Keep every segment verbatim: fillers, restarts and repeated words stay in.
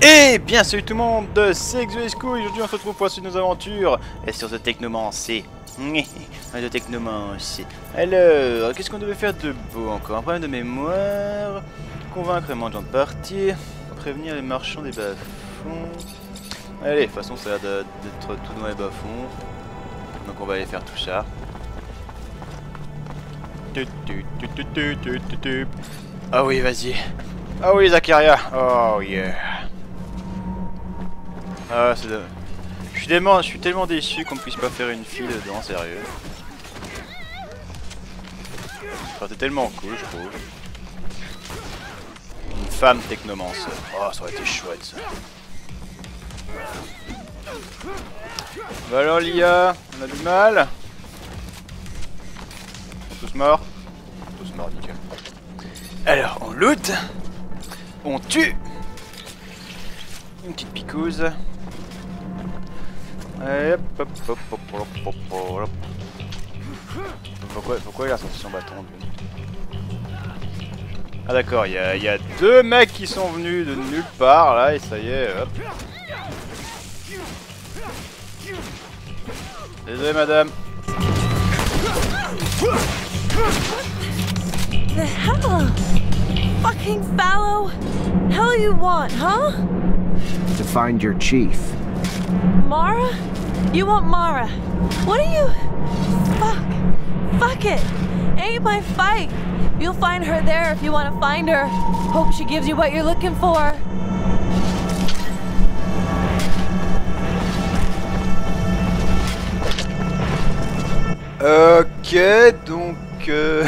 Et bien salut tout le monde, c'est X V S C O et aujourd'hui on se retrouve pour la suite de nos aventures sur The Technomancer. The Technomancer. Alors, qu'est-ce qu'on devait faire de beau encore? Un problème de mémoire. Convaincre les mendiants de partir. Prévenir les marchands des bas-fonds. Allez, de toute façon ça a l'air d'être tout dans les bas-fonds. Donc on va aller faire tout ça. Ah oui, vas-y. Ah oui, Zakaria. Oh yeah. Ah, c'est de... Je suis, dément... Je suis tellement déçu qu'on puisse pas faire une file dedans, sérieux. Enfin, c'est tellement cool, je trouve. Une femme technomancer. Oh, ça aurait été chouette, ça. Bah alors, l'I A, on a du mal. Ils sont tous morts. Ils sont tous morts, nickel. Alors, on loot. On tue. Une petite picouse. Pourquoi, pourquoi il a sorti son bâton? Ah d'accord, il y, y a deux mecs qui sont venus de nulle part là et ça y est, hop. Désolé madame. The hell? Fucking fallow? Hell you want, huh? To find your chief. Mara? You want Mara? What are you? Fuck. Fuck it. Ain't my fight. You'll find her there if you want to find her. Hope she gives you what you're looking for. Ok, donc euh...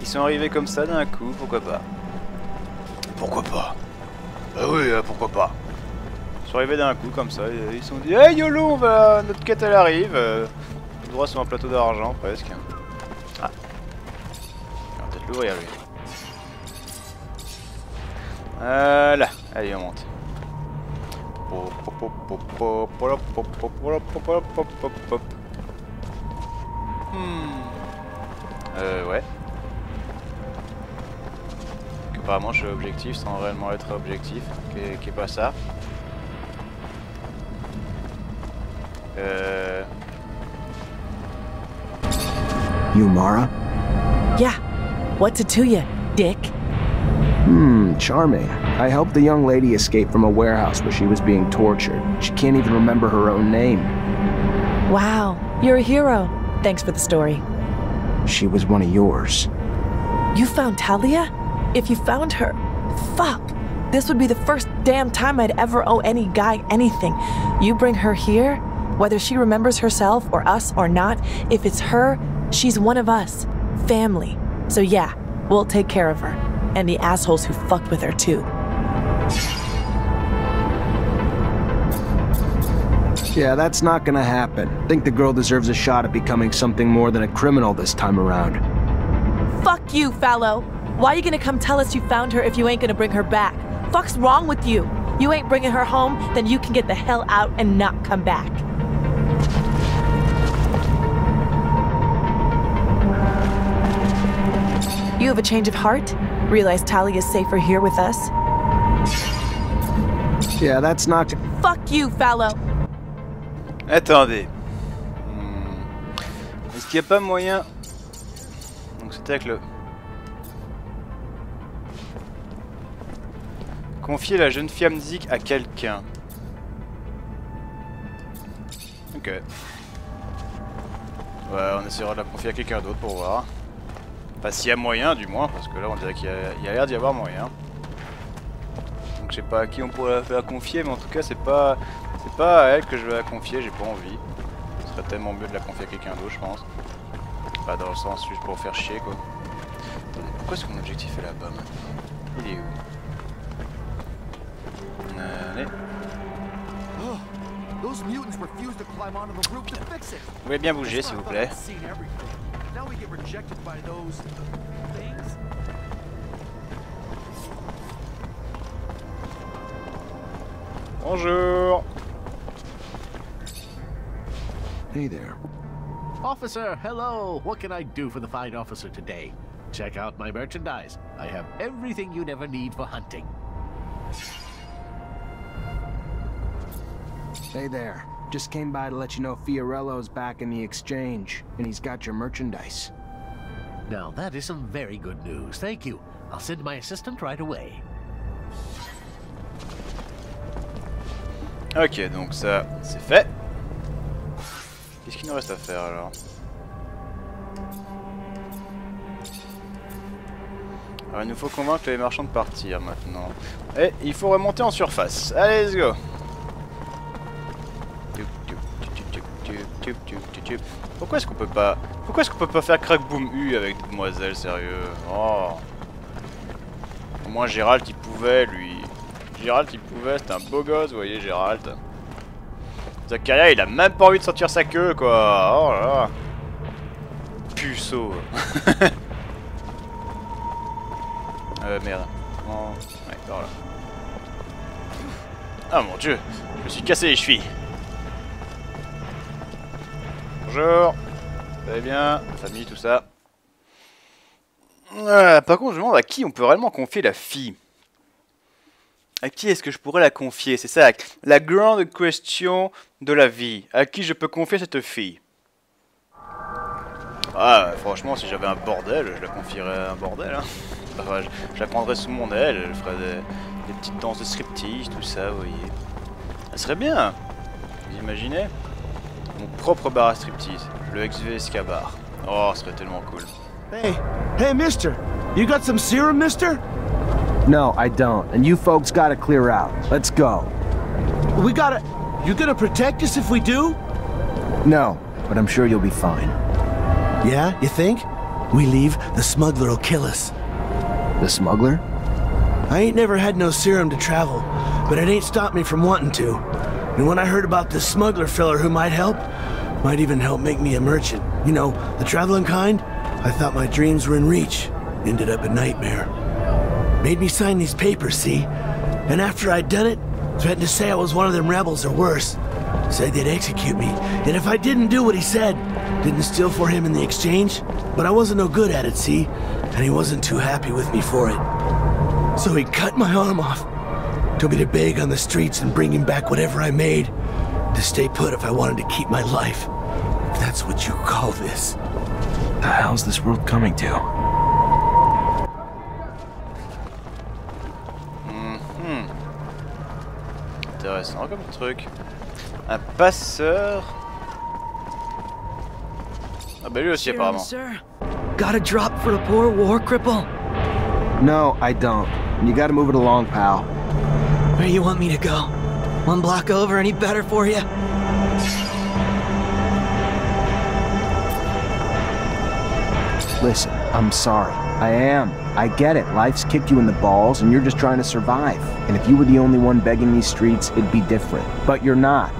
ils sont arrivés comme ça d'un coup, pourquoi pas? Pourquoi pas? Bah oui, pourquoi pas. Ils sont arrivés d'un coup comme ça, ils se sont dit hey YOLO, on va... notre quête elle arrive. On droit sur un plateau d'argent presque. Ah. On va peut-être l'ouvrir lui. Voilà, allez on monte. Hmm. Euh ouais. Apparemment je suis objectif sans réellement être objectif, qui, qui est pas ça. Euh... You Mara? Yeah. What's it to you, dick? Hmm, charming. I helped the young lady escape from a warehouse where she was being tortured. She can't even remember her own name. Wow, you're a hero. Thanks for the story. She was one of yours. You found Talia? If you found her, fuck, this would be the first damn time I'd ever owe any guy anything. You bring her here, whether she remembers herself or us or not, if it's her, she's one of us, family. So yeah, we'll take care of her, and the assholes who fucked with her too. Yeah, that's not gonna happen. I think the girl deserves a shot at becoming something more than a criminal this time around. Fuck you, fallow. Why are you gonna come tell us you found her if you ain't gonna bring her back? Fuck's wrong with you? You ain't bringing her home, then you can get the hell out and not come back. You have a change of heart? Realize Talia is safer here with us? Yeah, that's not... Fuck you, fallow! Attendez. Hmm. Est-ce qu'il n'y a pas moyen... Donc c'était avec le... Confier la jeune fille Amzik à quelqu'un. Ok. Ouais, on essaiera de la confier à quelqu'un d'autre pour voir. Enfin, s'il y a moyen, du moins, parce que là, on dirait qu'il y a l'air d'y avoir moyen. Donc, je sais pas à qui on pourrait la faire confier, mais en tout cas, c'est pas, c'est pas à elle que je vais la confier. J'ai pas envie. Ce serait tellement mieux de la confier à quelqu'un d'autre, je pense. Pas dans le sens juste pour faire chier, quoi. Pourquoi est-ce que mon objectif est là-bas maintenant? Il est où? Vous pouvez bien bouger s'il vous plaît. Bonjour. Hey there. Officer, hello. What can I do for the fine officer today? Check out my merchandise. I have everything you never need for hunting. Hey there. Just came by to let you know Fiorello's back in the exchange, and he's got your merchandise. Now, that is some very good news. Thank you. I'll send my assistant right away. Ok, donc ça, c'est fait. Qu'est-ce qu'il nous reste à faire alors? Alors, il nous faut convaincre les marchands de partir maintenant. Et il faut remonter en surface. Allez, let's go! Pourquoi est-ce qu'on peut pas... Pourquoi est-ce qu'on peut pas faire crack boom U avec demoiselle, sérieux? Oh. Au moins Gérald il pouvait, lui. Gérald il pouvait, c'était un beau gosse, vous voyez Gérald. Zakaria il a même pas envie de sortir sa queue quoi. Oh là là. Puceau. euh merde. Oh. Ouais, oh là. Ah mon dieu, je me suis cassé les chevilles. Bonjour, vous allez bien, famille, tout ça. Euh, par contre, je me demande à qui on peut réellement confier la fille. À qui est-ce que je pourrais la confier? C'est ça, la grande question de la vie. À qui je peux confier cette fille? Ah, franchement, si j'avais un bordel, je la confierais à un bordel. Hein. Enfin, je, je la prendrais sous mon aile, je ferais des, des petites danses de striptease, tout ça, vous voyez. Ça serait bien, vous imaginez? Mon propre bar à striptease, le X V S K bar. Oh, ce serait tellement cool. Hey, hey, mister, you got some serum, mister? No, I don't, and you folks gotta clear out. Let's go. We gotta... You gonna protect us if we do? No, but I'm sure you'll be fine. Yeah, you think? We leave, the smuggler will kill us. The smuggler? I ain't never had no serum to travel, but it ain't stopped me from wanting to. And when I heard about this smuggler filler who might help, might even help make me a merchant, you know, the traveling kind, I thought my dreams were in reach. Ended up a nightmare. Made me sign these papers, see? And after I'd done it, threatened to say I was one of them rebels or worse. Said they'd execute me, and if I didn't do what he said, didn't steal for him in the exchange, but I wasn't no good at it, see? And he wasn't too happy with me for it. So he cut my arm off. Told me to beg on the streets and bring him back whatever I made. To stay put if I wanted to keep my life. If that's what you call this. The hell's this world coming to? Mm-hmm. Intéressant comme truc. Un passeur. Ah bah lui aussi apparemment. Got a drop for a poor war cripple? No, I don't. You gotta move it along, pal. Where do you want me to go? One block over, any better for you? Listen, I'm sorry. I am. I get it. Life's kicked you in the balls, and you're just trying to survive. And if you were the only one begging these streets, it'd be different. But you're not.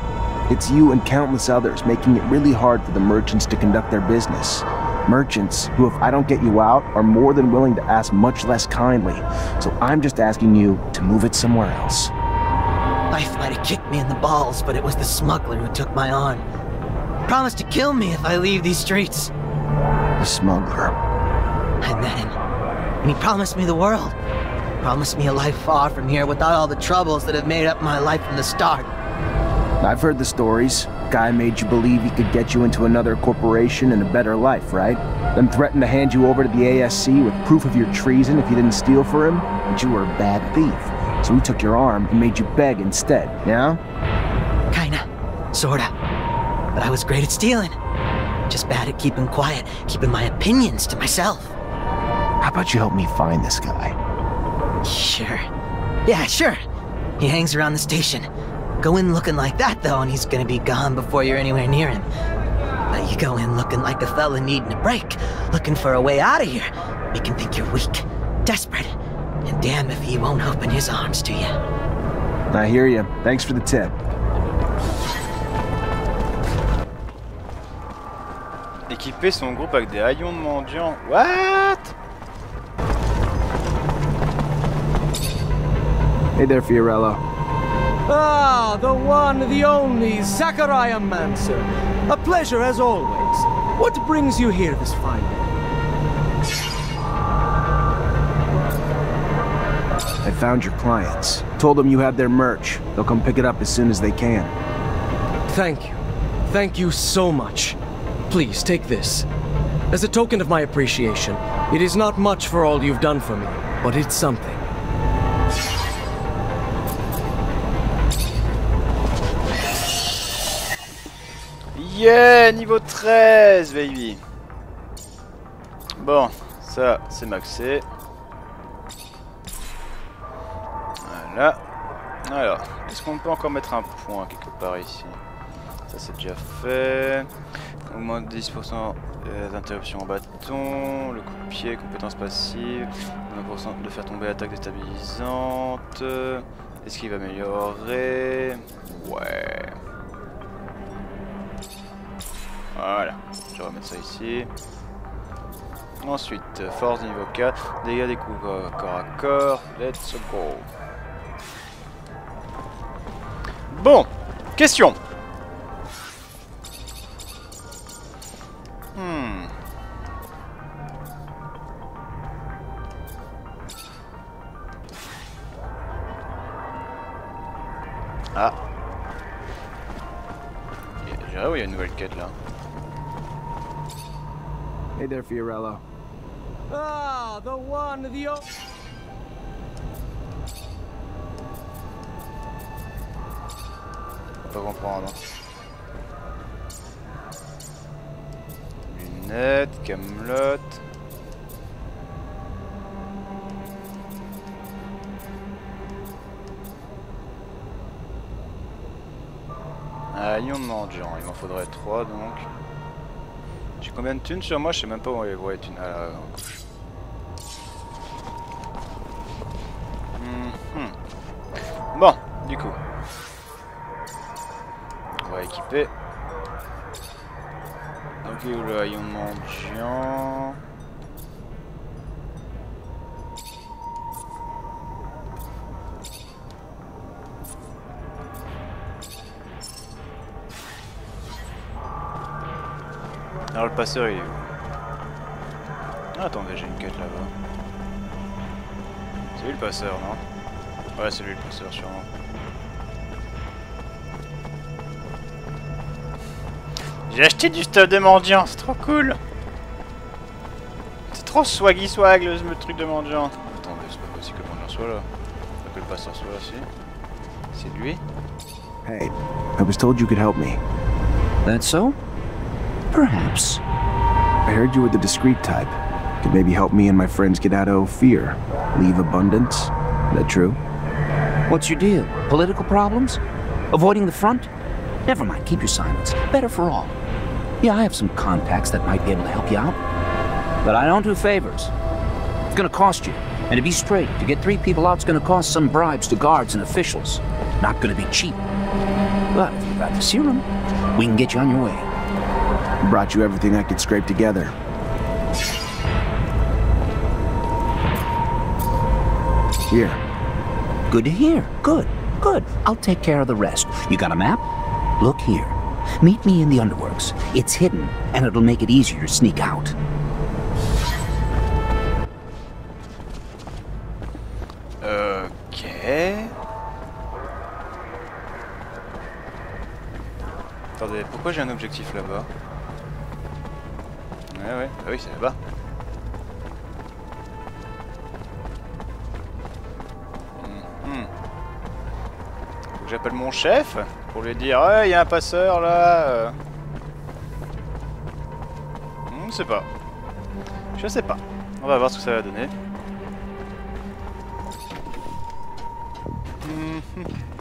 It's you and countless others making it really hard for the merchants to conduct their business. Merchants who, if I don't get you out, are more than willing to ask much less kindly. So I'm just asking you to move it somewhere else. Life might have kicked me in the balls, but it was the smuggler who took my arm. Promised to kill me if I leave these streets. The smuggler. I met him, and he promised me the world. Promised me a life far from here without all the troubles that have made up my life from the start. I've heard the stories. Guy made you believe he could get you into another corporation and a better life, right? Then threatened to hand you over to the A S C with proof of your treason if you didn't steal for him, but you were a bad thief. So he took your arm and made you beg instead, yeah? Kinda. Sorta. But I was great at stealing. Just bad at keeping quiet, keeping my opinions to myself. How about you help me find this guy? Sure. Yeah, sure. He hangs around the station. Go in looking like that, though, and he's gonna be gone before you're anywhere near him. But you go in looking like a fella needing a break, looking for a way out of here. He can think you're weak, desperate, and damn if he won't open his arms to you. I hear you. Thanks for the tip. Équiper son groupe avec des haillons de mendiants. What? Hey there, Fiorello. Ah, the one, the only, Zachariah Mansur. A pleasure as always. What brings you here this fine day? I found your clients. Told them you had their merch. They'll come pick it up as soon as they can. Thank you. Thank you so much. Please, take this. As a token of my appreciation, it is not much for all you've done for me, but it's something. Yeah, niveau treize, baby. Bon, ça, c'est maxé. Voilà. Alors, est-ce qu'on peut encore mettre un point quelque part ici? Ça, c'est déjà fait. Au moins dix pour cent d'interruption en bâton, le coup de pied, compétence passive, vingt pour cent de faire tomber l'attaque déstabilisante. Est-ce qu'il va améliorer? Ouais. Voilà, je vais remettre ça ici. Ensuite, force de niveau quatre, dégâts des coups corps à corps, let's go. Bon, question. Hmm. Ah. J'ai là où il y a une nouvelle quête là. Hey there, Fiorello. Ah, the one, the o On peut comprendre. Lunettes, camelote. Ah, il y en manque, genre. Il m'en faudrait trois, donc. J'ai combien de thunes sur moi? Je sais même pas où aller voir les thunes. Ah là, en gauche. Mm-hmm. Bon, du coup. On va équiper. Donc il est où le haillon mendiant? Alors le passeur il est où? Ah, attendez, j'ai une quête là-bas. C'est lui le passeur, non? Ouais, c'est lui le passeur sûrement. J'ai acheté du stuff de mendiant, c'est trop cool. C'est trop swaggy swag le truc de mendiant. Attendez, c'est pas possible que le mendiant soit là. Pas que le passeur soit là, si. C'est lui? Hey, I was told you could help me. That's so? Perhaps. I heard you were the discreet type. Could maybe help me and my friends get out of fear. Leave abundance. Is that true? What's your deal? Political problems? Avoiding the front? Never mind, keep your silence. Better for all. Yeah, I have some contacts that might be able to help you out. But I don't do favors. It's gonna cost you. And to be straight, to get three people out, it's gonna cost some bribes to guards and officials. Not gonna be cheap. But if you've got the serum, we can get you on your way. Brought you everything I could scrape together. Here. Good to hear. Good, good. I'll take care of the rest. You got a map? Look here. Meet me in the underworks. It's hidden, and it'll make it easier to sneak out. Okay. Attendez, pourquoi j'ai un objectif là-bas? Ah ouais, ah oui, c'est là-bas. Mm-hmm. Faut que j'appelle mon chef pour lui dire hey, y a un passeur là. Je sais pas. Je sais pas. On va voir ce que ça va donner.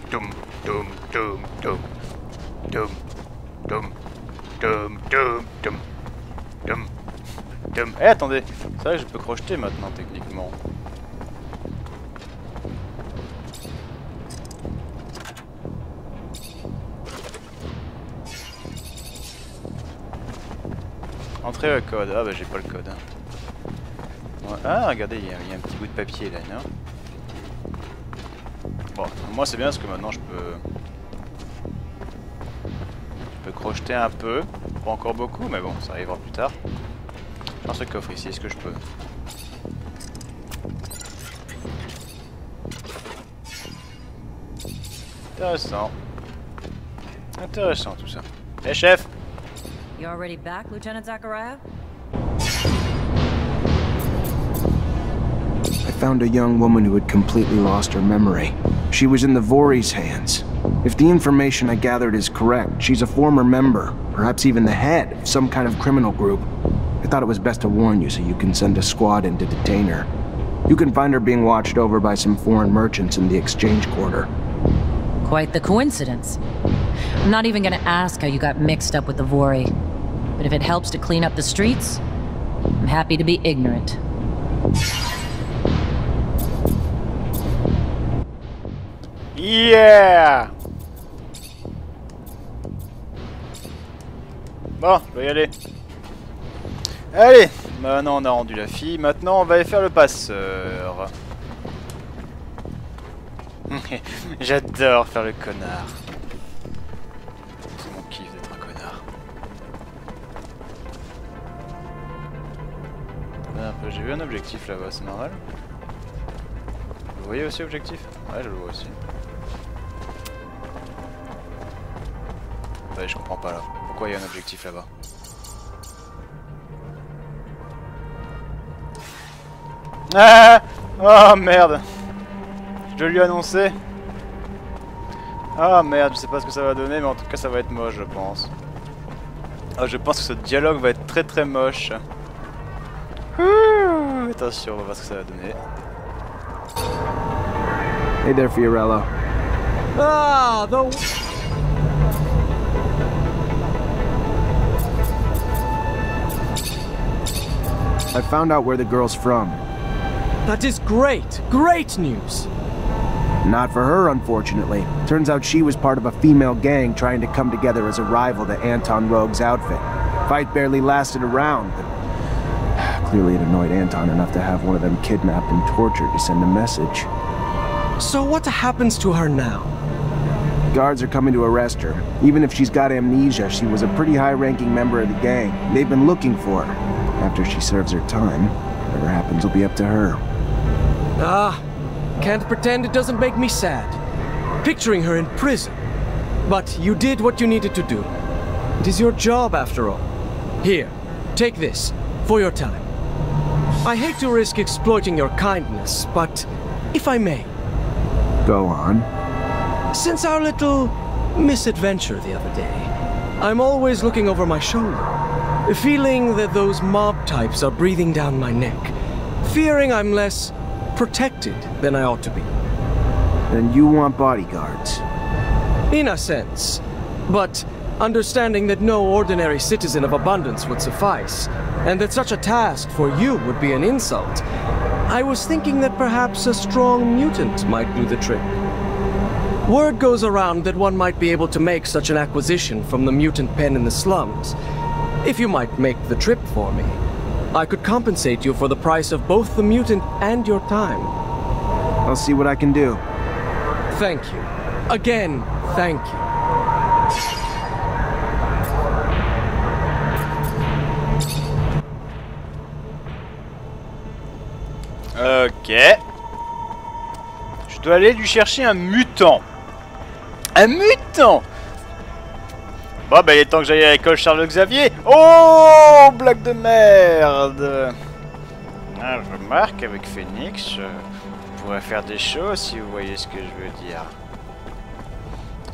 Tom, tom, tom, tom, tom, tom, tom, tom, tom. Dum. Dum. Eh, attendez, c'est vrai que je peux crocheter maintenant techniquement. Entrez le code. Ah bah j'ai pas le code. Hein. Ah regardez, il y, y a un petit bout de papier là, non? Bon, moi c'est bien parce que maintenant je peux... Je peux crocheter un peu. Pas encore beaucoup, mais bon, ça arrivera plus tard. J'ai un truc coffre ici, est-ce que je peux? Intéressant. Intéressant tout ça. Eh hey, chef. You already back, Lieutenant Zachariah? I found a young woman who had completely lost her memory. She was in the Vori's hands. If the information I gathered is correct, she's a former member, perhaps even the head of some kind of criminal group. I thought it was best to warn you so you can send a squad in to detain her. You can find her being watched over by some foreign merchants in the exchange quarter. Quite the coincidence. I'm not even gonna ask how you got mixed up with the Vori. But if it helps to clean up the streets, I'm happy to be ignorant. Yeah! Bon, je vais y aller. Allez, maintenant on a rendu la fille, maintenant on va aller faire le passeur. J'adore faire le connard. C'est mon kiff d'être un connard. Ah, j'ai vu un objectif là-bas, c'est normal. Vous voyez aussi objectif? Ouais, je le vois aussi. Ouais, je comprends pas là. Pourquoi il y a un objectif là-bas? Ah! Oh merde! Je lui ai annoncé. Ah merde, je sais pas ce que ça va donner, mais en tout cas ça va être moche je pense. Ah, je pense que ce dialogue va être très très moche. Ouh, attention, on va voir ce que ça va donner. Hey there, Fiorello. Ah, the... I found out where the girl's from. That is great! Great news! Not for her, unfortunately. Turns out she was part of a female gang trying to come together as a rival to Anton Rogue's outfit. Fight barely lasted a round, but clearly it annoyed Anton enough to have one of them kidnapped and tortured to send a message. So what happens to her now? Guards are coming to arrest her. Even if she's got amnesia, she was a pretty high-ranking member of the gang. They've been looking for her. After she serves her time, whatever happens will be up to her. Ah, can't pretend it doesn't make me sad. Picturing her in prison. But you did what you needed to do. It is your job after all. Here, take this, for your time. I hate to risk exploiting your kindness, but if I may... Go on. Since our little misadventure the other day, I'm always looking over my shoulder. Feeling that those mob types are breathing down my neck. Fearing I'm less protected than I ought to be. Then you want bodyguards? In a sense. But understanding that no ordinary citizen of abundance would suffice, and that such a task for you would be an insult, I was thinking that perhaps a strong mutant might do the trick. Word goes around that one might be able to make such an acquisition from the mutant pen in the slums. If you might make the trip for me, I could compensate you for the price of both the mutant and your time. I'll see what I can do. Thank you. Again, thank you. Ok. Je dois aller lui chercher un mutant. Un mutant! Bon bah ben, il est temps que j'aille à l'école Charles-Xavier. Oh, blague de merde. Ah, je remarque avec Phoenix, je pourrais faire des choses si vous voyez ce que je veux dire.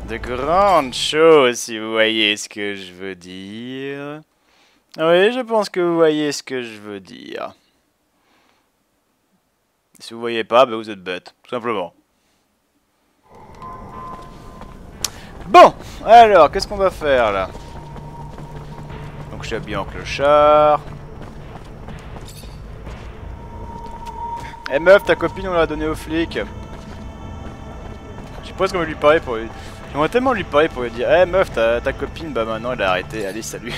De grandes choses si vous voyez ce que je veux dire. Oui, je pense que vous voyez ce que je veux dire. Si vous voyez pas, ben vous êtes bête, tout simplement. Bon, alors, qu'est-ce qu'on va faire là? Donc je suis habillé en clochard. Eh hey, meuf, ta copine on l'a donnée aux flics. Je sais pas ce qu'on va lui parler pour lui... J'aimerais tellement lui parler pour lui dire Eh hey, meuf, ta, ta copine, bah maintenant elle a arrêté, allez salut.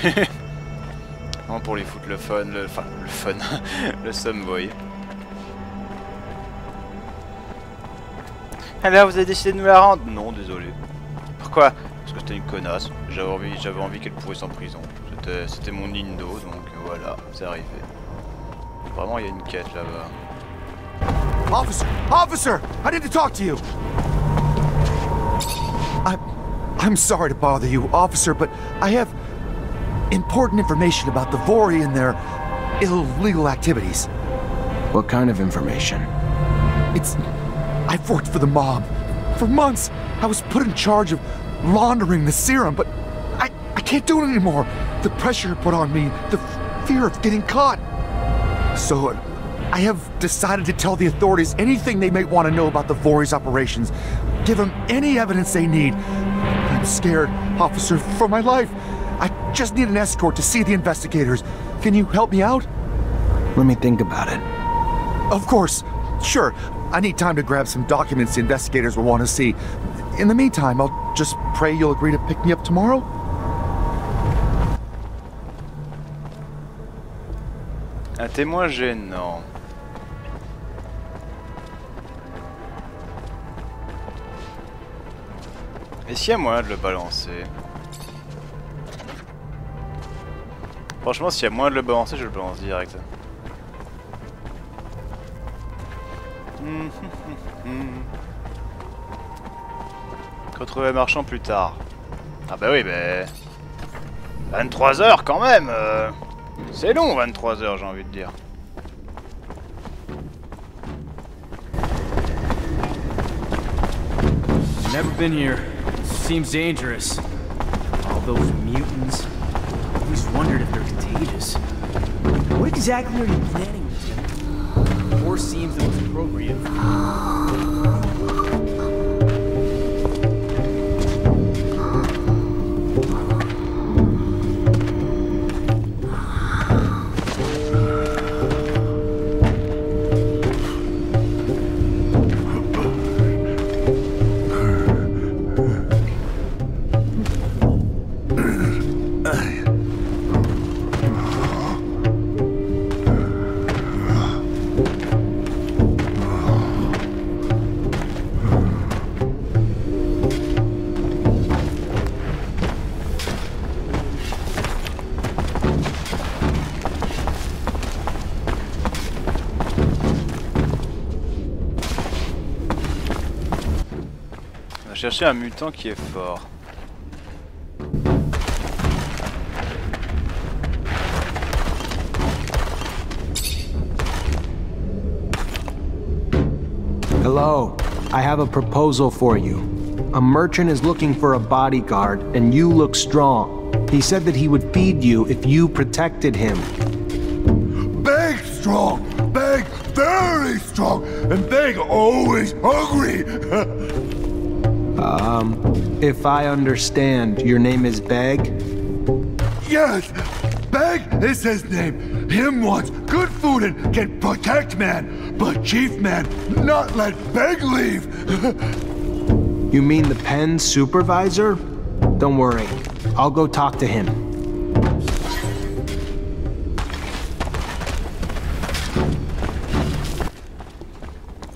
Non, pour lui foutre le fun, le... Enfin, le fun, le somboy. Alors vous avez décidé de nous la rendre? Non, désolé. Pourquoi? Parce que c'était une connasse, j'avais envie, j'avais envie qu'elle pourrisse en prison. C'était mon Nindo, donc voilà, c'est arrivé. Vraiment, il y a une quête là-bas. Officer! Officer! I need to talk to you! I... I'm sorry to bother you, officer, but I have important information about the Vori and their illegal activities. What kind of information? It's... I've worked for the mob. For months, I was put in charge of laundering the serum, but I, I can't do it anymore. The pressure put on me, the fear of getting caught. So I have decided to tell the authorities anything they may want to know about the Vori's operations. Give them any evidence they need. I'm scared, officer, for my life. I just need an escort to see the investigators. Can you help me out? Let me think about it. Of course. Sure. I need time to grab some documents the investigators will want to see. In the meantime, I'll just pray you'll agree to pick me up tomorrow. Un témoin gênant. Est-ce qu'il y a moyen de le balancer? Franchement, s'il y a moyen de le balancer, je le balance direct. Retrouver un marchand plus tard. Ah bah oui, mais... vingt-trois heures quand même euh... C'est long, vingt-trois heures, j'ai envie de dire. Never been here. Seems dangerous. All those mutants. I always wondered if they're contagious. What exactly are you planning to do? War seems the most appropriate. Chercher un mutant qui est fort. Hello, I have a proposal for you. A merchant is looking for a bodyguard, and you look strong. He said that he would feed you if you protected him. Beg strong, Beg very strong, and Beg always hungry. Um, if I understand, your name is Beg? Yes! Beg is his name. Him wants good food and can protect man. But Chief Man, not let Beg leave! You mean the pen supervisor? Don't worry. I'll go talk to him.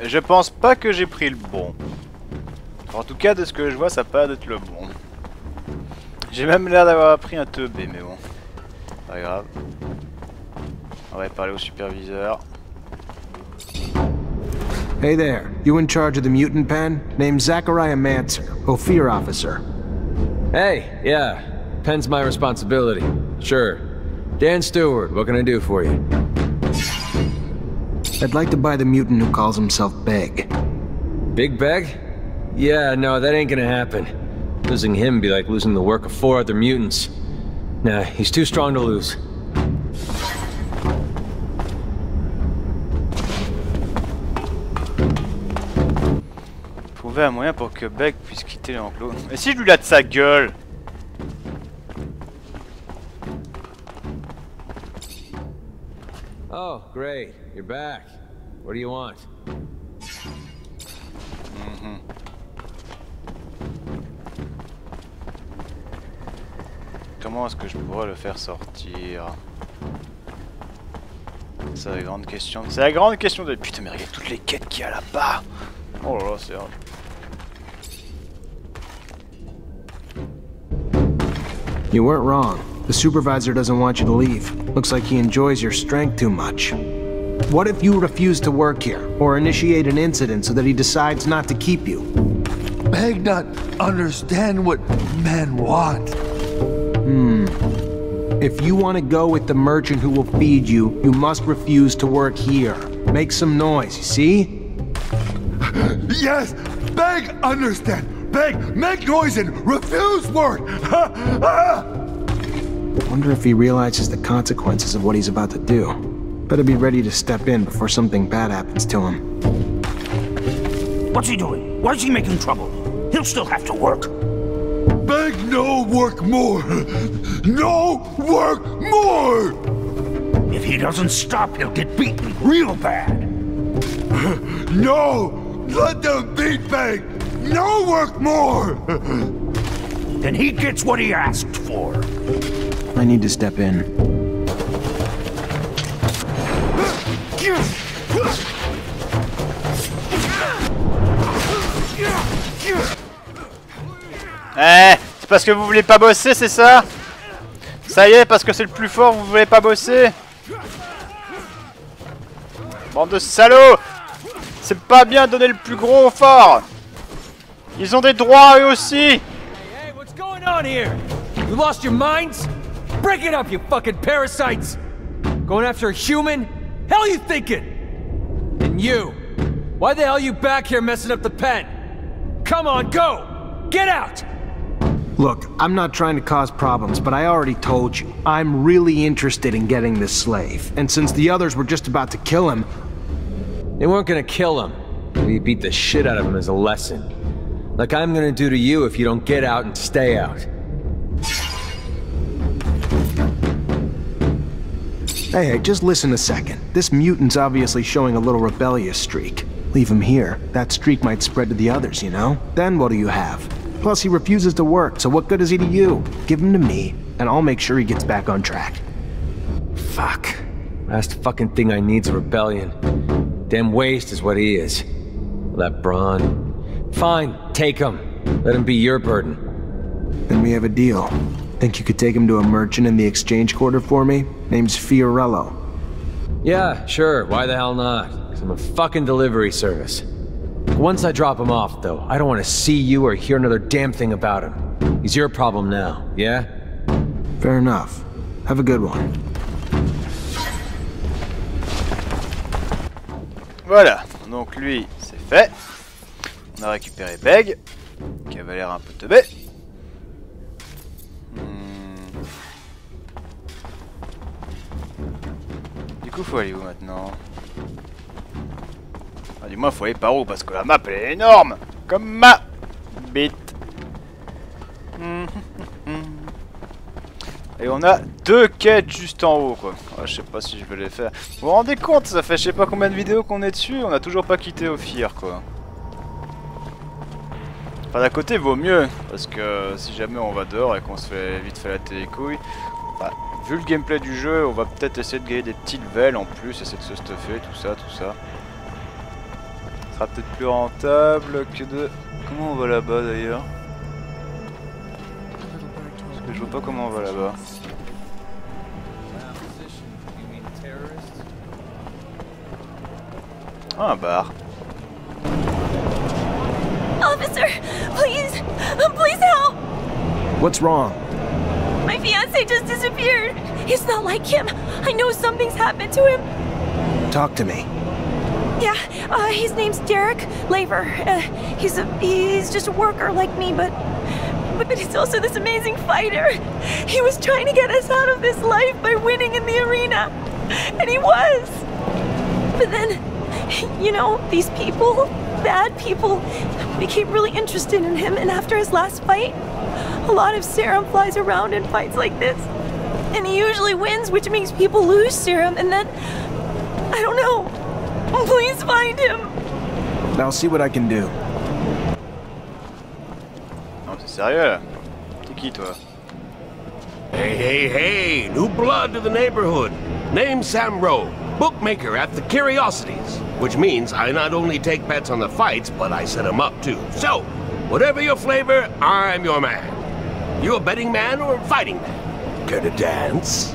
Je pense pas que j'ai pris le bon. En tout cas, de ce que je vois, ça peut être le bon. J'ai même l'air d'avoir pris un teubé, mais bon. Pas grave. On va parler au superviseur. Hey there, you in charge of the mutant pen? Named Zachariah Mansur, Ophir officer. Hey, yeah. Pen's my responsibility. Sure. Dan Stewart, what can I do for you? I'd like to buy the mutant who calls himself Beg. Big Beg? Yeah, no, that ain't gonna happen. Losing him be like losing the work of four other mutants. Nah, he's too strong to lose. Trouver un moyen pour que Beg puisse quitter l'enclos. Et si je lui latte sa gueule? Oh, great. You're back. What do you want? Mm-hmm. Comment est-ce que je pourrais le faire sortir? C'est la grande question. C'est la grande question de... Putain mais regarde toutes les quêtes qu'il y a là-bas. Oh là là, c'est... You weren't wrong. The supervisor doesn't want you to leave. Looks like he enjoys your strength too much. What if you refuse to work here, or initiate an incident so that he decides not to keep you? Beg not understand what men want. Hmm. If you want to go with the merchant who will feed you, you must refuse to work here. Make some noise, you see? Yes! Beg understand! Beg, make noise and refuse work! I wonder if he realizes the consequences of what he's about to do. Better be ready to step in before something bad happens to him. What's he doing? Why is he making trouble? He'll still have to work. Beg no work more! No work more! If he doesn't stop, he'll get beaten real bad. No! Let them beat Beg! No work more! Then he gets what he asked for. I need to step in. Eh, c'est parce que vous voulez pas bosser, c'est ça? Ça y est, parce que c'est le plus fort, vous voulez pas bosser? Bande de salauds! C'est pas bien de donner le plus gros au fort. Ils ont des droits eux aussi. Look, I'm not trying to cause problems, but I already told you, I'm really interested in getting this slave. And since the others were just about to kill him, they weren't gonna kill him. We beat the shit out of him as a lesson. Like I'm gonna do to you if you don't get out and stay out. Hey, hey, just listen a second. This mutant's obviously showing a little rebellious streak. Leave him here. That streak might spread to the others, you know? Then what do you have? Plus, he refuses to work, so what good is he to you? Give him to me, and I'll make sure he gets back on track. Fuck. Last fucking thing I need's a rebellion. Damn waste is what he is. That brawn. Fine, take him. Let him be your burden. Then we have a deal. Think you could take him to a merchant in the exchange quarter for me? Name's Fiorello. Yeah, sure. Why the hell not? Because I'm a fucking delivery service. Once I drop him off, though, I don't want to see you or hear another damn thing about him. He's your problem now, yeah? Fair enough. Have a good one. Voilà, donc lui, c'est fait. On a récupéré Beg, qui avait l'air un peu teubé. Hmm. Du coup, faut aller où maintenant? Enfin, du moins, faut aller par où, parce que la map, elle est énorme! Comme ma bite! Hmm. Et on a deux quêtes juste en haut quoi. Ouais, je sais pas si je vais les faire. Vous vous rendez compte, ça fait je sais pas combien de vidéos qu'on est dessus, on a toujours pas quitté Ophir quoi. Enfin d'un côté vaut mieux, parce que si jamais on va dehors et qu'on se fait vite fait latter les couilles, bah, vu le gameplay du jeu, on va peut-être essayer de gagner des petits levels en plus, essayer de se stuffer, tout ça, tout ça. Ça sera peut-être plus rentable que de... Comment on va là-bas d'ailleurs ? Je vois pas comment on va là-bas. Ah, un bar. Officer, please, please help. What's wrong? My fiance just disappeared. It's not like him. I know something's happened to him. Talk to me. Yeah, uh, his name's Derek Labor. Uh, he's a he's just a worker like me, but. But he's also this amazing fighter. He was trying to get us out of this life by winning in the arena. And he was. But then, you know, these people, bad people, became really interested in him. And after his last fight, a lot of serum flies around in fights like this. And he usually wins, which makes people lose serum. And then, I don't know. Please find him. I'll see what I can do. Sérieux? T'es qui toi? Hey, hey, hey! New blood to the neighborhood. Name's Sam Rowe, bookmaker at the Curiosities. Which means I not only take bets on the fights, but I set them up too. So, whatever your flavor, I'm your man. You a betting man or a fighting man? Care to dance?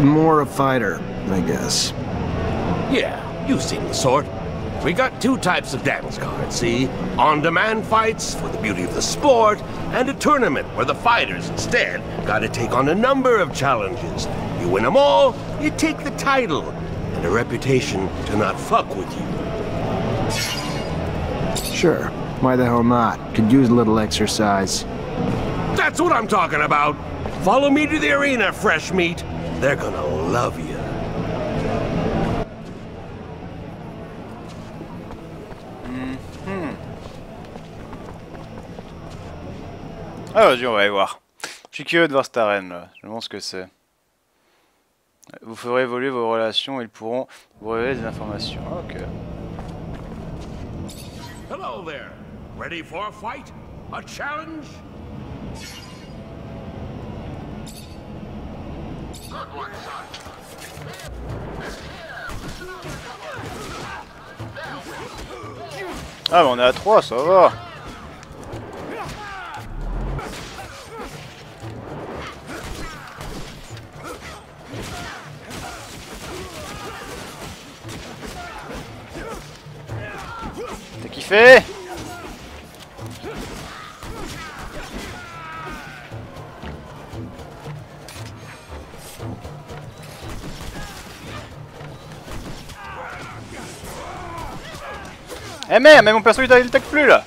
More a fighter, I guess. Yeah, you seem the sort. We got two types of dance cards, see? On-demand fights, for the beauty of the sport, and a tournament where the fighters, instead, gotta take on a number of challenges. You win them all, you take the title, and a reputation to not fuck with you. Sure, why the hell not? Could use a little exercise. That's what I'm talking about! Follow me to the arena, fresh meat! They're gonna love you. Ah, vas-y, on va aller voir. Je suis curieux de voir cette arène là. Je me demande ce que c'est. Vous ferez évoluer vos relations, ils pourront vous révéler des informations. Ah, ok. Hello there. Ready for a fight? A challenge? Good one, son. Ah, mais on est à trois, ça va. Fait. Eh merde, mais mon perso il ne tac plus là.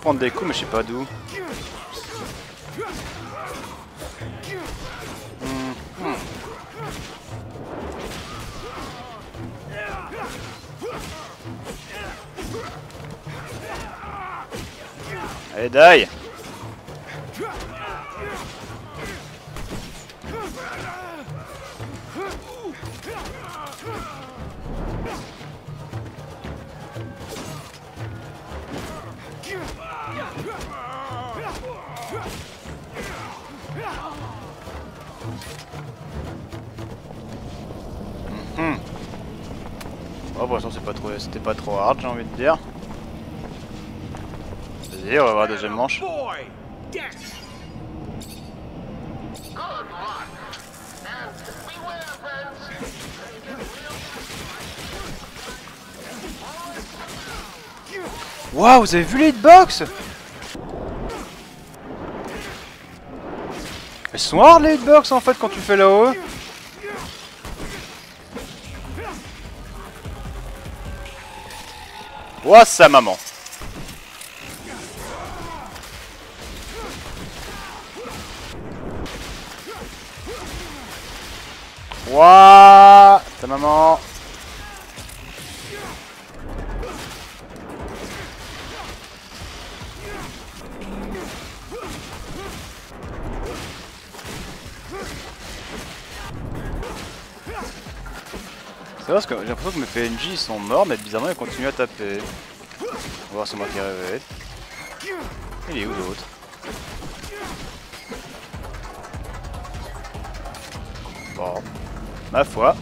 Prendre des coups mais je sais pas d'où. Mm-hmm. Allez, die. C'était pas trop hard, j'ai envie de dire. Vas-y, on va voir la deuxième manche. Waouh, vous avez vu les hitbox? Elles sont hard les hitbox en fait quand tu fais là-haut. Ouah, sa maman. Ouah, sa maman. C'est vrai parce que j'ai l'impression que mes P N J sont morts, mais bizarrement ils continuent à taper. On va voir si moi qui rêvais. Il est où l'autre? Bon, ma foi.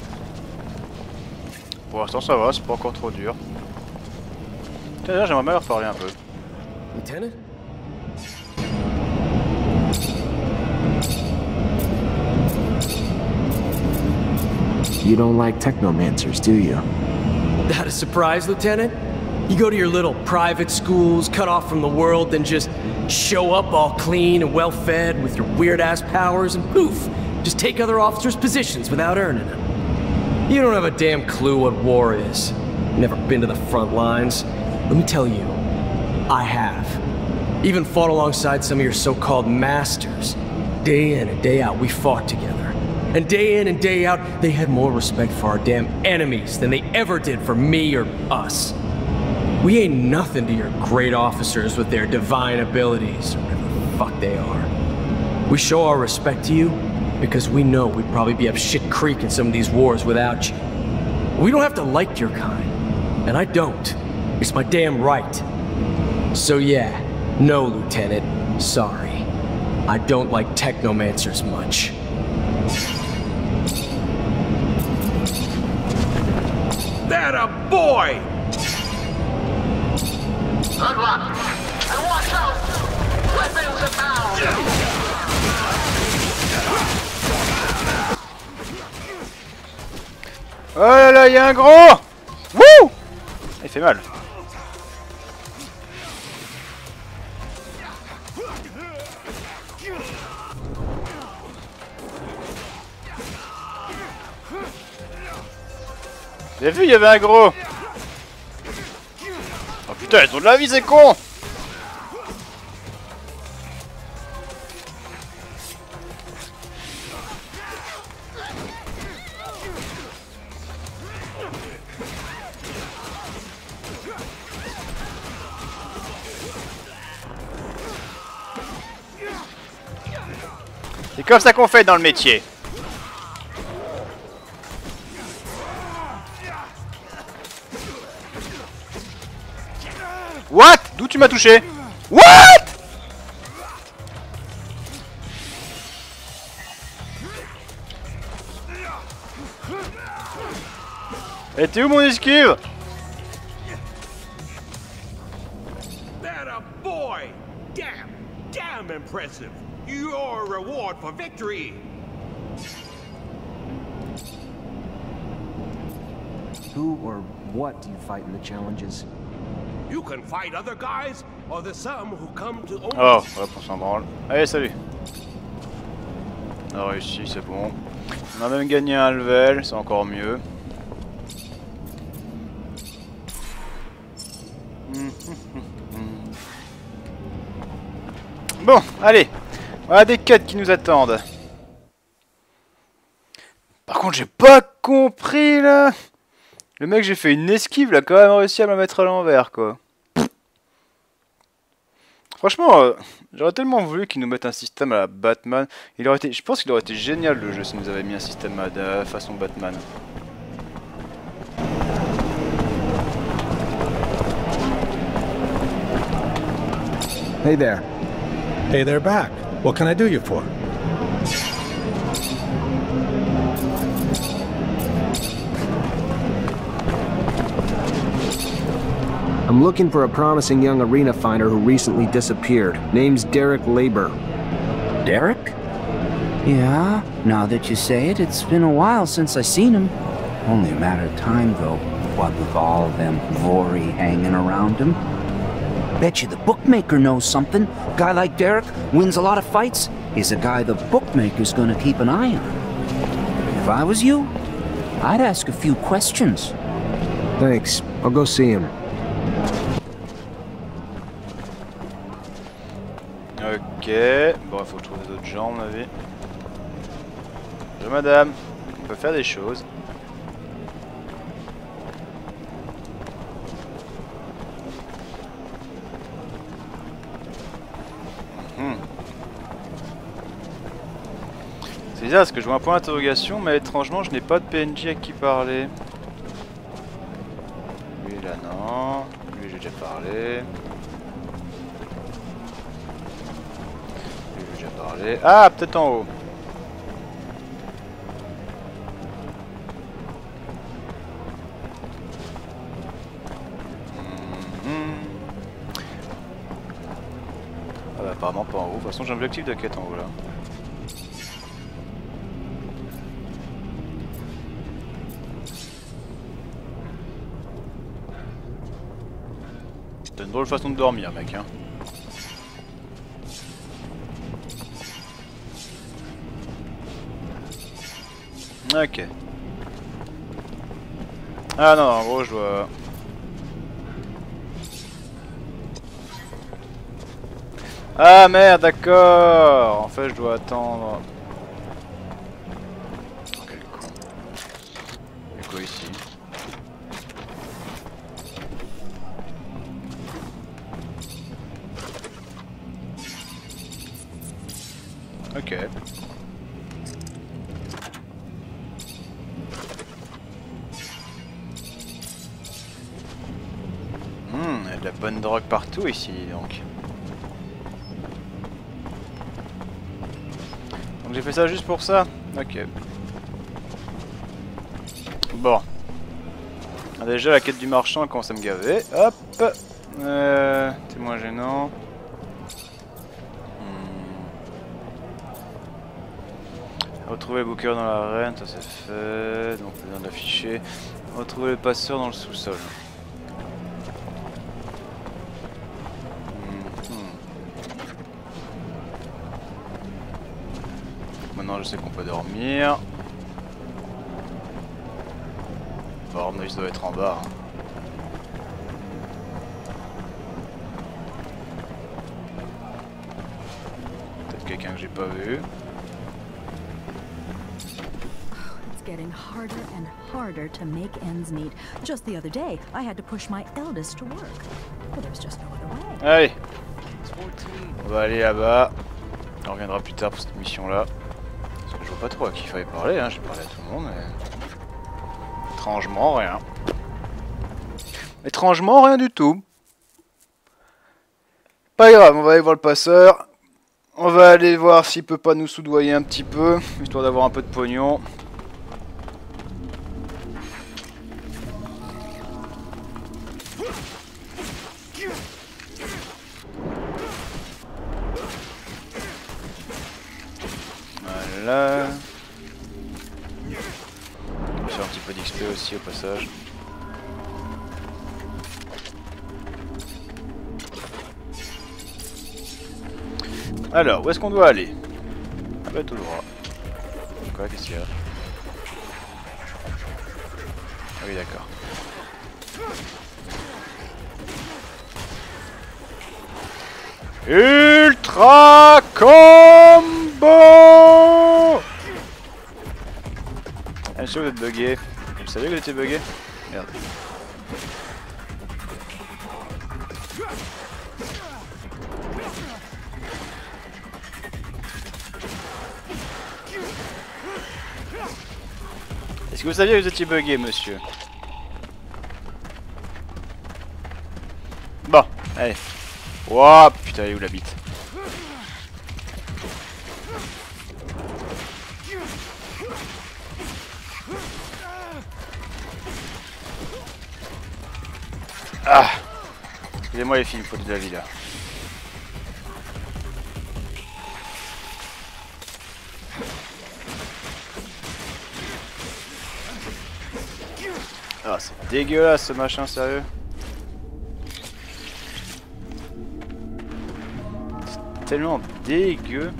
Pour l'instant ça va, c'est pas encore trop dur. Tiens, j'aimerais bien leur parler un peu. Lieutenant? You don't like technomancers, do you? Not a surprise, Lieutenant. You go to your little private schools, cut off from the world, then just show up all clean and well-fed with your weird-ass powers, and poof, just take other officers' positions without earning them. You don't have a damn clue what war is. Never been to the front lines. Let me tell you, I have. Even fought alongside some of your so-called masters. Day in and day out, we fought together. And day in and day out, they had more respect for our damn enemies than they ever did for me or us. We ain't nothing to your great officers with their divine abilities, or whatever the fuck they are. We show our respect to you because we know we'd probably be up shit creek in some of these wars without you. We don't have to like your kind, and I don't. It's my damn right. So yeah, no, Lieutenant, sorry. I don't like technomancers much. That up! boy! Good luck. And watch out! Weapons abound! Oh là là, il y a un gros! Wouh! Il fait mal. Vous avez vu, il y avait un gros! Oh putain, ils ont de la vie, c'est con! C'est comme ça qu'on fait dans le métier. What? D'où tu m'as touché? What? Et t'es où mon esquive? That a boy! Damn! Damn impressive! Your reward for victory! Who or what do you fight in the challenges? You can fight other guys or the some who come to own. Oh, ouais, on s'en branle. Allez, salut. On a réussi, c'est bon. On a même gagné un level, c'est encore mieux. Bon, allez. Voilà des quêtes qui nous attendent. Par contre, j'ai pas compris là. Le mec, j'ai fait une esquive, il a quand même réussi à me mettre à l'envers, quoi. Franchement, euh, j'aurais tellement voulu qu'ils nous mettent un système à la Batman. Il aurait été, je pense qu'il aurait été génial le jeu si nous avait mis un système à la façon Batman. Hey there. Hey there back. What can I do you for? I'm looking for a promising young arena finder who recently disappeared. Name's Derek Labor. Derek? Yeah, now that you say it, it's been a while since I seen him. Only a matter of time, though, what with all them Vori hanging around him. Bet you the bookmaker knows something. A guy like Derek wins a lot of fights. He's a guy the bookmaker's gonna keep an eye on. If I was you, I'd ask a few questions. Thanks. I'll go see him. Ok, bon, il faut trouver d'autres gens, à mon avis. Bonjour madame, on peut faire des choses. Hmm. C'est bizarre parce que je vois un point d'interrogation, mais étrangement, je n'ai pas de P N J à qui parler. Lui là, non. Lui, j'ai déjà parlé. Ah, peut-être en haut. Ah bah apparemment pas en haut. De toute façon j'ai un objectif de quête en haut là. T'as une drôle façon de dormir mec hein. Ok. Ah non, en gros je dois... Ah merde, d'accord. En fait je dois attendre... Oh quel con. Il y a quoi ici? Ok. De la bonne drogue partout ici donc. Donc j'ai fait ça juste pour ça. Ok. Bon. Ah, déjà la quête du marchand commence à me gaver. Hop euh, témoin gênant. Hmm. Retrouver le booker dans l'arène, ça c'est fait. Donc on vient de l'afficher. Retrouver le passeur dans le sous-sol. Je sais qu'on peut dormir. Bon, mais je dois être en bas. Hein. Peut-être quelqu'un que j'ai pas vu. It's getting harder and harder to make ends meet. Just the other day, I had to push my eldest to work. But there's just no other way. Allez, on va aller là-bas. On reviendra plus tard pour cette mission-là. Je vois pas trop à qui il fallait parler, hein. J'ai parlé à tout le monde, mais... étrangement rien. Étrangement rien du tout. Pas grave, on va aller voir le passeur. On va aller voir s'il peut pas nous soudoyer un petit peu, histoire d'avoir un peu de pognon. Au passage, alors où est-ce qu'on doit aller? Ah bah tout droit. Quoi? Qu'est-ce qu'il y a? Ah oui, d'accord. Ultra combo! Bien sûr, vous êtes bugué. Vous savez que j'étais bugué? Merde. Est-ce que vous saviez que vous étiez bugué, monsieur? Bon, allez. Wouah, putain, elle est où la bite? Ah! Excusez-moi les filles, il faut de la vie là. Ah, c'est dégueulasse ce machin, sérieux. C'est tellement dégueu.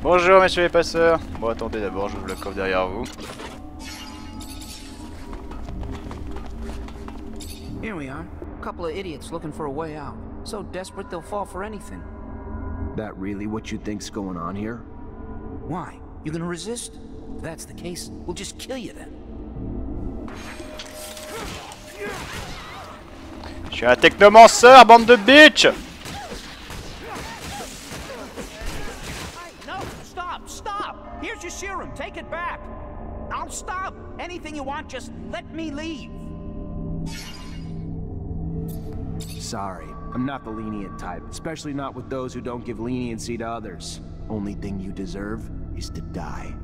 Bonjour messieurs les passeurs. Bon, attendez d'abord, j'ouvre le coffre derrière vous. Here we are, a couple of idiots looking for a way out. So desperate they'll fall for anything. That really what you think's going on here? Why? You gonna resist? If that's the case, we'll just kill you then. Je suis un technomancer, bande de bitch! No, stop, stop! Here's your serum, take it back! I'll stop! Anything you want, just let me leave! Sorry, I'm not the lenient type, especially not with those who don't give leniency to others. Only thing you deserve is to die.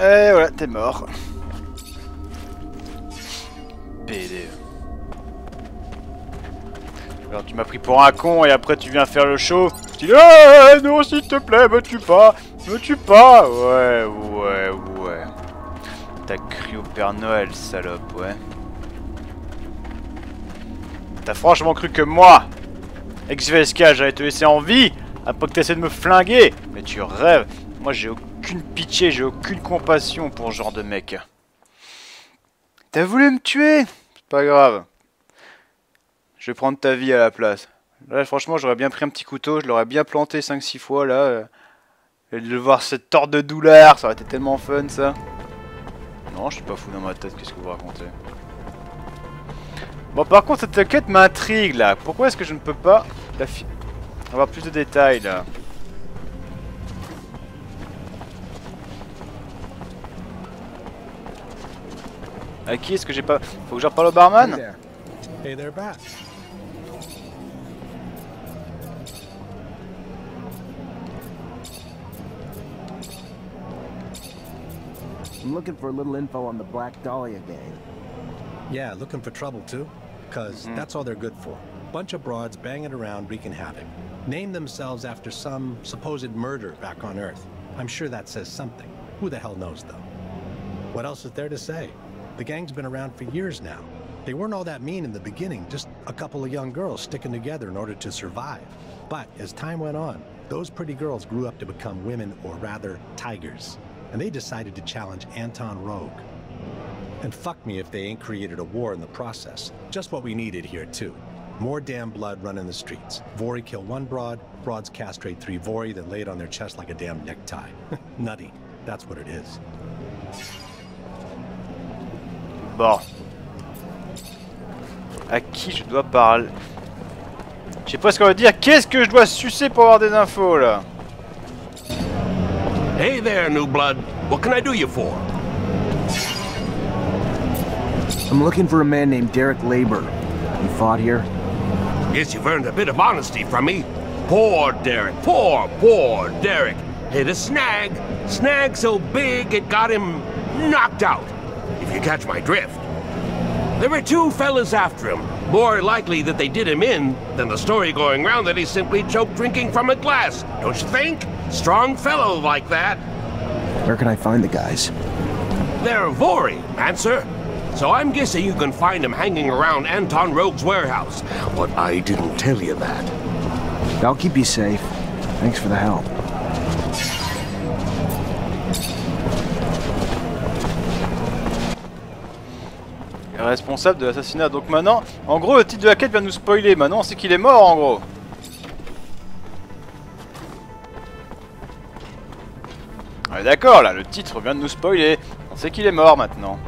Et voilà, t'es mort. Alors tu m'as pris pour un con et après tu viens faire le show. Tu dis hey, non s'il te plaît, me tue pas, me tue pas. Ouais, ouais, ouais. T'as cru au Père Noël, salope, ouais. T'as franchement cru que moi, X V S K, j'allais te laisser en vie après que t'essaies de me flinguer? Mais tu rêves. Moi j'ai aucune pitié, j'ai aucune compassion pour ce genre de mec. T'as voulu me tuer? C'est pas grave. Je vais prendre ta vie à la place. Là, franchement, j'aurais bien pris un petit couteau, je l'aurais bien planté cinq six fois, là. Euh, et de voir cette torte de douleur, ça aurait été tellement fun, ça. Non, je suis pas fou dans ma tête, qu'est-ce que vous racontez? Bon, par contre, cette quête m'intrigue, là. Pourquoi est-ce que je ne peux pas la fi... avoir plus de détails, là? À qui est-ce que j'ai pas... Faut que je reparle au barman. Hey there, Bat. I'm looking for a little info on the Black Dahlia gang. Yeah, looking for trouble too, cause mm-hmm. that's all they're good for. Bunch of broads banging around wreaking havoc. Named themselves after some supposed murder back on Earth. I'm sure that says something. Who the hell knows though? What else is there to say? The gang's been around for years now. They weren't all that mean in the beginning, just a couple of young girls sticking together in order to survive. But as time went on, those pretty girls grew up to become women, or rather tigers. And they decided to challenge Anton Rogue. And fuck me if they ain't created a war in the process. Just what we needed here too. More damn blood running the streets. Vori kill one broad, broads castrate three Vori, then lay it on their chest like a damn necktie. Nutty, that's what it is. Bon. À qui je dois parler? Je sais pas ce qu'on va dire. Qu'est-ce que je dois sucer pour avoir des infos là? Hey there, new blood. What can I do you for? I'm looking for a man named Derek Labor. He fought here? Guess you've earned a bit of honesty from me. Poor Derek. Poor, poor Derek. Hit a snag. Snag so big it got him knocked out. If you catch my drift. There were two fellas after him. More likely that they did him in than the story going round that he simply choked drinking from a glass. Don't you think? Strong fellow like that. Where can I find the guys? They're Vori, Mansur. So I'm guessing you can find them hanging around Anton Rogue's warehouse. But I didn't tell you that. I'll keep you safe. Thanks for the help. Responsable de l'assassinat. Donc maintenant, en gros, le titre de la quête vient nous spoiler. Maintenant, on sait qu'il est mort, en gros. Ah, d'accord, là, le titre vient de nous spoiler. On sait qu'il est mort, maintenant.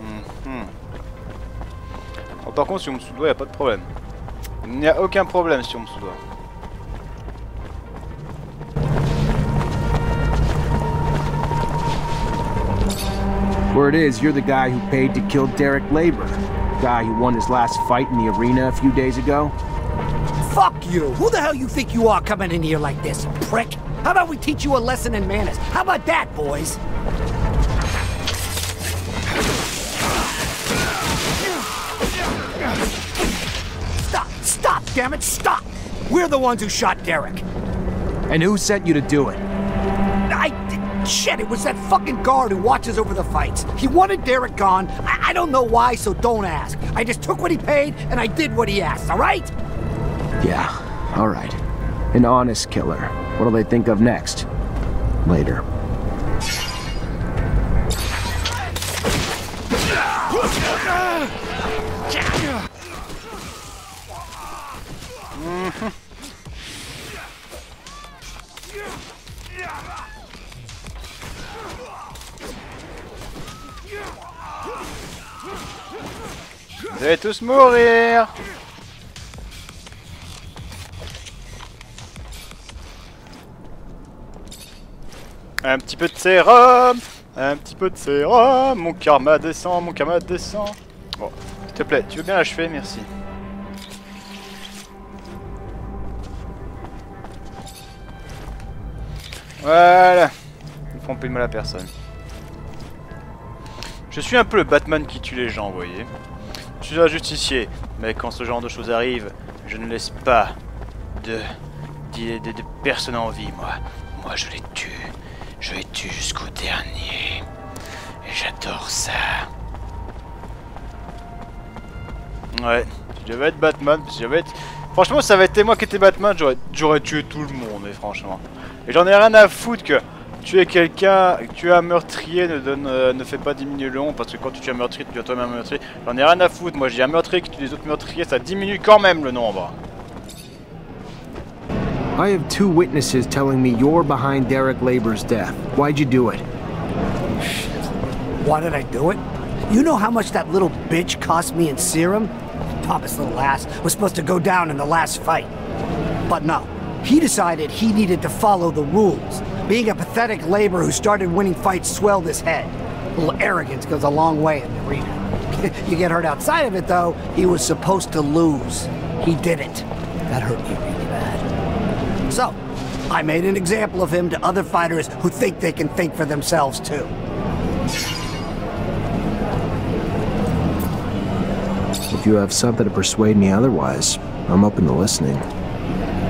Mm-hmm. Bon, par contre, si on me sous-doit, il n'y a pas de problème. Il n'y a aucun problème si on me sous-doit. Word is, you're the guy who paid to kill Derek Labor. Guy who won his last fight in the arena a few days ago. Fuck you! Who the hell you think you are coming in here like this, prick? How about we teach you a lesson in manners? How about that, boys? Stop! Stop, damn it, stop! We're the ones who shot Derek. And who sent you to do it? Shit, it was that fucking guard who watches over the fights. He wanted Derek gone. I, I don't know why, so don't ask. I just took what he paid, and I did what he asked, all right? Yeah, all right. An honest killer. What do they think of next? Later. Vous allez tous mourir. Un petit peu de sérum. Un petit peu de sérum. Mon karma descend, mon karma descend. Bon, s'il te plaît, tu veux bien l'achever, merci. Voilà. Ils font plus de mal à personne. Je suis un peu le Batman qui tue les gens, vous voyez. Je suis un justicier, mais quand ce genre de choses arrive, je ne laisse pas de, de, de, de personne en vie, moi. Moi, je les tue. Je les tue jusqu'au dernier. Et j'adore ça. Ouais, si j'avais été Batman, si j'avais été... Franchement, si ça avait été moi qui étais Batman, j'aurais tué tout le monde, mais franchement. Et j'en ai rien à foutre que... Tuer quelqu'un, tuer un meurtrier ne, donne, euh, ne fait pas diminuer le on, parce que quand tu tues un meurtrier, tu tues toi-même un meurtrier. J'en ai rien à foutre, moi j'ai un meurtrier qui tue les autres meurtriers, ça diminue quand même le nombre. I have two witnesses telling me you're behind Derek Labor's death. Why'd you do it? Why did I do it? You know how much that little bitch cost me in serum? Papa's little ass was supposed to go down in the last fight. But no, he decided he needed to follow the rules. Being a pathetic laborer who started winning fights swelled his head. A little arrogance goes a long way in the arena. You get hurt outside of it, though, he was supposed to lose. He didn't. That hurt me really bad. So, I made an example of him to other fighters who think they can think for themselves, too. If you have something to persuade me otherwise, I'm open to listening.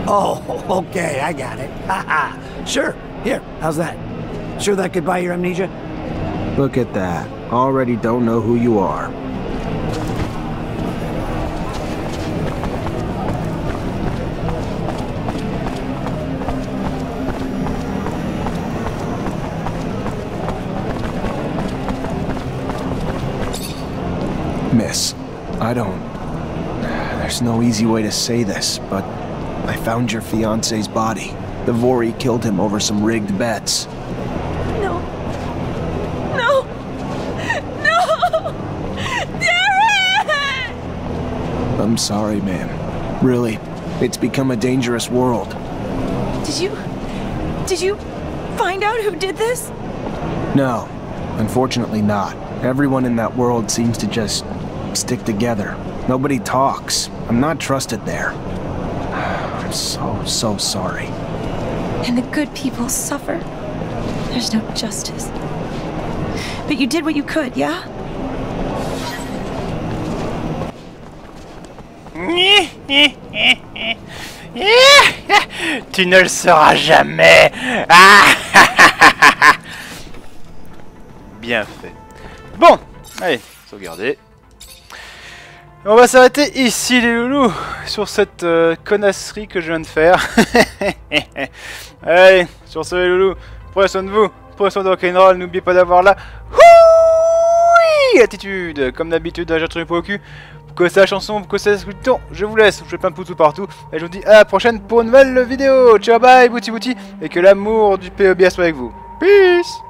Oh, okay, I got it. Ha-ha. Sure. Here, how's that? Sure that could buy your amnesia? Look at that. Already don't know who you are. Miss, I don't... There's no easy way to say this, but I found your fiancé's body. The Vori killed him over some rigged bets. I'm sorry, ma'am. Really, it's become a dangerous world. Did you... did you find out who did this? No, unfortunately not. Everyone in that world seems to just stick together. Nobody talks. I'm not trusted there. I'm so, so sorry. And the good people suffer. There's no justice. But you did what you could, yeah? Tu ne le sauras jamais. Bien fait. Bon, allez, sauvegarder. On va s'arrêter ici les loulous, sur cette euh, connasserie que je viens de faire. Allez, sur ce les loulous, prenez soin de vous, prenez soin de rock'n'roll, n'oubliez pas d'avoir la attitude, comme d'habitude, j'ai un truc au cul. Que c'est la chanson, que c'est le temps, je vous laisse, je fais plein de pouces partout, et je vous dis à la prochaine pour une nouvelle vidéo. Ciao, bye, bouti bouti, et que l'amour du P O B soit avec vous. Peace.